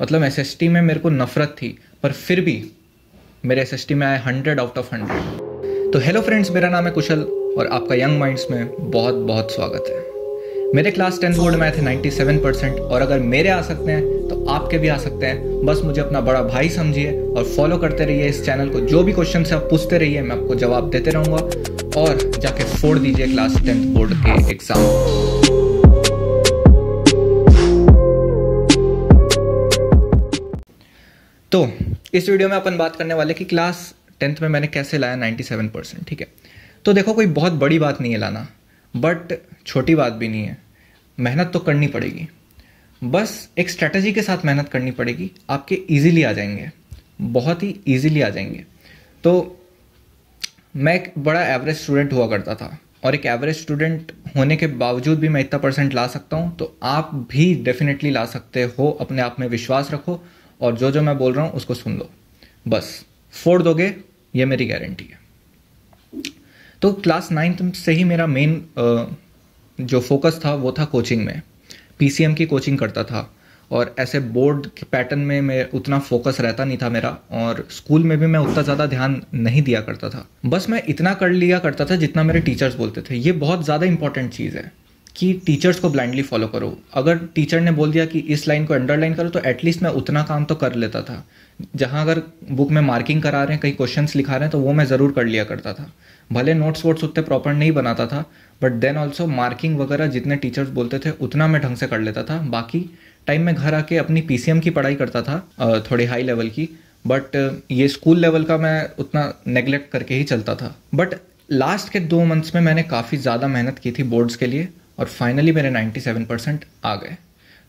मतलब एसएसटी में मेरे को नफरत थी, पर फिर भी मेरे एसएसटी में आए 100 आउट ऑफ 100। तो हेलो फ्रेंड्स, मेरा नाम है कुशल और आपका यंग माइंड्स में बहुत बहुत स्वागत है। मेरे क्लास 10 बोर्ड में आए थे 97%, और अगर मेरे आ सकते हैं तो आपके भी आ सकते हैं। बस मुझे अपना बड़ा भाई समझिए और फॉलो करते रहिए इस चैनल को। जो भी क्वेश्चन से आप पूछते रहिए, मैं आपको जवाब देते रहूँगा, और जाके फोड़ दीजिए क्लास 10 बोर्ड के एग्जाम। तो इस वीडियो में अपन बात करने वाले कि क्लास 10th में मैंने कैसे लाया 97%। ठीक है, तो देखो कोई बहुत बड़ी बात नहीं है लाना, बट छोटी बात भी नहीं है। मेहनत तो करनी पड़ेगी, बस एक स्ट्रैटेजी के साथ मेहनत करनी पड़ेगी। आपके इजीली आ जाएंगे, बहुत ही इजीली आ जाएंगे। तो मैं एक बड़ा एवरेज स्टूडेंट हुआ करता था, और एक एवरेज स्टूडेंट होने के बावजूद भी मैं इतना परसेंट ला सकता हूँ, तो आप भी डेफिनेटली ला सकते हो। अपने आप में विश्वास रखो और जो मैं बोल रहा हूँ उसको सुन लो, बस फोड़ दोगे, ये मेरी गारंटी है। तो क्लास 9th से ही मेरा मेन जो फोकस था वो था कोचिंग में। पीसीएम की कोचिंग करता था, और ऐसे बोर्ड के पैटर्न में मैं उतना फोकस रहता नहीं था मेरा, और स्कूल में भी मैं उतना ज़्यादा ध्यान नहीं दिया करता था। बस मैं इतना कर लिया करता था जितना मेरे टीचर्स बोलते थे। ये बहुत ज़्यादा इंपॉर्टेंट चीज़ है कि टीचर्स को ब्लाइंडली फॉलो करो। अगर टीचर ने बोल दिया कि इस लाइन को अंडरलाइन करो, तो एटलीस्ट मैं उतना काम तो कर लेता था। जहाँ अगर बुक में मार्किंग करा रहे हैं, कहीं क्वेश्चंस लिखा रहे हैं, तो वो मैं ज़रूर कर लिया करता था। भले नोट्स वोट्स उतने प्रॉपर नहीं बनाता था, बट देन ऑल्सो मार्किंग वगैरह जितने टीचर्स बोलते थे उतना मैं ढंग से कर लेता था। बाकी टाइम में घर आके अपनी पीसीएम की पढ़ाई करता था, थोड़ी हाई लेवल की, बट ये स्कूल लेवल का मैं उतना नेग्लेक्ट करके ही चलता था। बट लास्ट के 2 मंथ्स में मैंने काफ़ी ज़्यादा मेहनत की थी बोर्ड्स के लिए, और फाइनली मेरे 97% आ गए।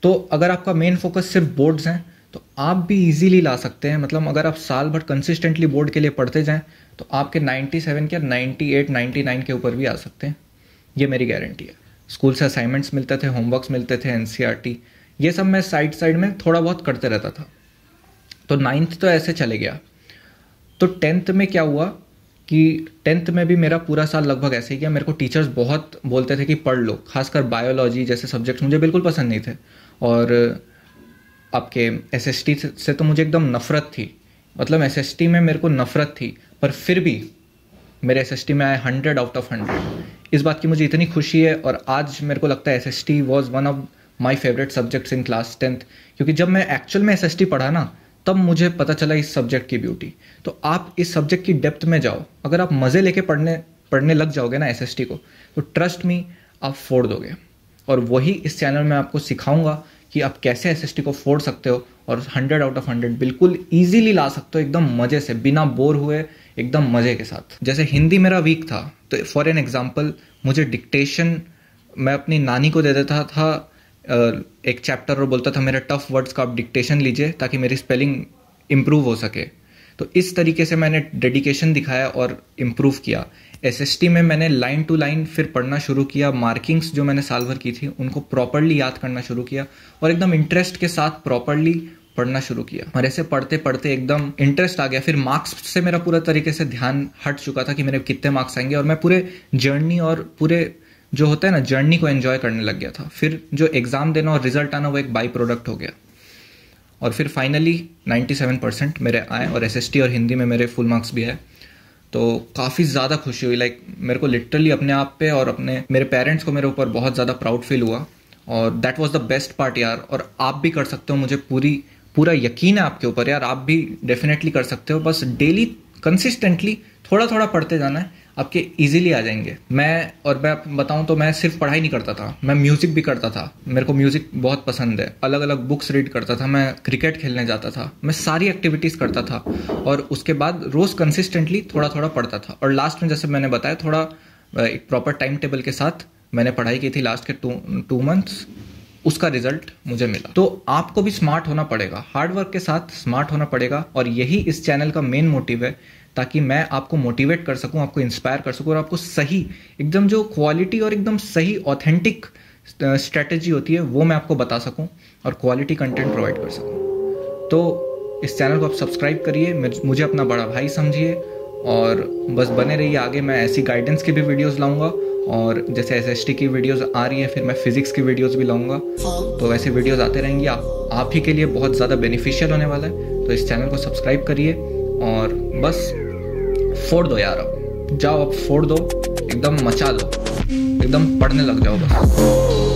तो अगर आपका मेन फोकस सिर्फ बोर्ड्स हैं, तो आप भी इजीली ला सकते हैं। मतलब अगर आप साल भर कंसिस्टेंटली बोर्ड के लिए पढ़ते जाएं, तो आपके 97 क्या 98, 99 के ऊपर भी आ सकते हैं, ये मेरी गारंटी है। स्कूल से असाइनमेंट्स मिलते थे, होमवर्क्स मिलते थे, एनसीईआरटी, ये सब मैं साइड में थोड़ा बहुत करते रहता था। तो 9th तो ऐसे चले गया। तो 10th में क्या हुआ कि 10th में भी मेरा पूरा साल लगभग ऐसे ही गया। मेरे को टीचर्स बहुत बोलते थे कि पढ़ लो, खासकर बायोलॉजी जैसे सब्जेक्ट्स मुझे बिल्कुल पसंद नहीं थे, और आपके एसएसटी से तो मुझे एकदम नफरत थी। मतलब एसएसटी में मेरे को नफरत थी, पर फिर भी मेरे एसएसटी में आए 100 आउट ऑफ 100। इस बात की मुझे इतनी खुशी है, और आज मेरे को लगता है SST was one of my favourite subjects in class 10th, क्योंकि जब मैं एक्चुअल में एसएसटी पढ़ा ना, तब मुझे पता चला इस सब्जेक्ट की ब्यूटी। तो आप इस सब्जेक्ट की डेप्थ में जाओ, अगर आप मज़े लेके पढ़ने लग जाओगे ना एसएसटी को, तो ट्रस्ट मी, आप फोड़ दोगे। और वही इस चैनल में आपको सिखाऊंगा कि आप कैसे एसएसटी को फोड़ सकते हो, और 100 आउट ऑफ 100 बिल्कुल ईजीली ला सकते हो, एकदम मज़े से, बिना बोर हुए, एकदम मज़े के साथ। जैसे हिंदी मेरा वीक था, तो फॉर एन एग्जाम्पल मुझे डिक्टेशन मैं अपनी नानी को दे देता था एक चैप्टर, और बोलता था मेरे टफ वर्ड्स का आप डिक्टेशन लीजिए ताकि मेरी स्पेलिंग इम्प्रूव हो सके। तो इस तरीके से मैंने डेडिकेशन दिखाया और इम्प्रूव किया। एसएसटी में मैंने लाइन टू लाइन फिर पढ़ना शुरू किया, मार्किंग्स जो मैंने साल भर की थी उनको प्रॉपरली याद करना शुरू किया, और एकदम इंटरेस्ट के साथ प्रॉपरली पढ़ना शुरू किया। और ऐसे पढ़ते पढ़ते एकदम इंटरेस्ट आ गया। फिर मार्क्स से मेरा पूरा तरीके से ध्यान हट चुका था कि मेरे कितने मार्क्स आएंगे, और मैं पूरे जर्नी और पूरे जो होता है ना जर्नी को एंजॉय करने लग गया था। फिर जो एग्ज़ाम देना और रिजल्ट आना वो एक बाई प्रोडक्ट हो गया। और फिर फाइनली 97% मेरे आए, और एसएसटी और हिंदी में मेरे फुल मार्क्स भी है। तो काफ़ी ज़्यादा खुशी हुई, लाइक मेरे को लिटरली अपने आप पे और अपने मेरे पेरेंट्स को मेरे ऊपर बहुत ज़्यादा प्राउड फील हुआ, और that was the best part यार। और आप भी कर सकते हो, मुझे पूरा यकीन है आपके ऊपर यार, आप भी डेफिनेटली कर सकते हो। बस डेली कंसिस्टेंटली थोड़ा थोड़ा पढ़ते जाना है, आपके इजीली आ जाएंगे। मैं बताऊं तो मैं सिर्फ पढ़ाई नहीं करता था, मैं म्यूज़िक भी करता था। मेरे को म्यूज़िक बहुत पसंद है, अलग अलग बुक्स रीड करता था, मैं क्रिकेट खेलने जाता था, मैं सारी एक्टिविटीज़ करता था। और उसके बाद रोज़ कंसिस्टेंटली थोड़ा थोड़ा पढ़ता था, और लास्ट में जैसे मैंने बताया थोड़ा एक प्रॉपर टाइम टेबल के साथ मैंने पढ़ाई की थी लास्ट के 2 मंथ्स, उसका रिजल्ट मुझे मिला। तो आपको भी स्मार्ट होना पड़ेगा, हार्डवर्क के साथ स्मार्ट होना पड़ेगा, और यही इस चैनल का मेन मोटिव है, ताकि मैं आपको मोटिवेट कर सकूं, आपको इंस्पायर कर सकूं, और आपको सही एकदम जो क्वालिटी और एकदम सही ऑथेंटिक स्ट्रेटजी होती है वो मैं आपको बता सकूं, और क्वालिटी कंटेंट प्रोवाइड कर सकूं। तो इस चैनल को आप सब्सक्राइब करिए, मुझे अपना बड़ा भाई समझिए, और बस बने रहिए, आगे मैं ऐसी गाइडेंस की भी वीडियोस लाऊंगा और जैसे एसएसटी की वीडियोस आ रही हैं फिर मैं फिजिक्स की वीडियोस भी लाऊंगा, तो वैसे वीडियोस आते रहेंगी। आप ही के लिए बहुत ज़्यादा बेनिफिशियल होने वाला है, तो इस चैनल को सब्सक्राइब करिए और बस फोड़ दो यार, अब जाओ, अब फोड़ दो, एकदम मचा दो, एकदम पढ़ने लग जाओ बस।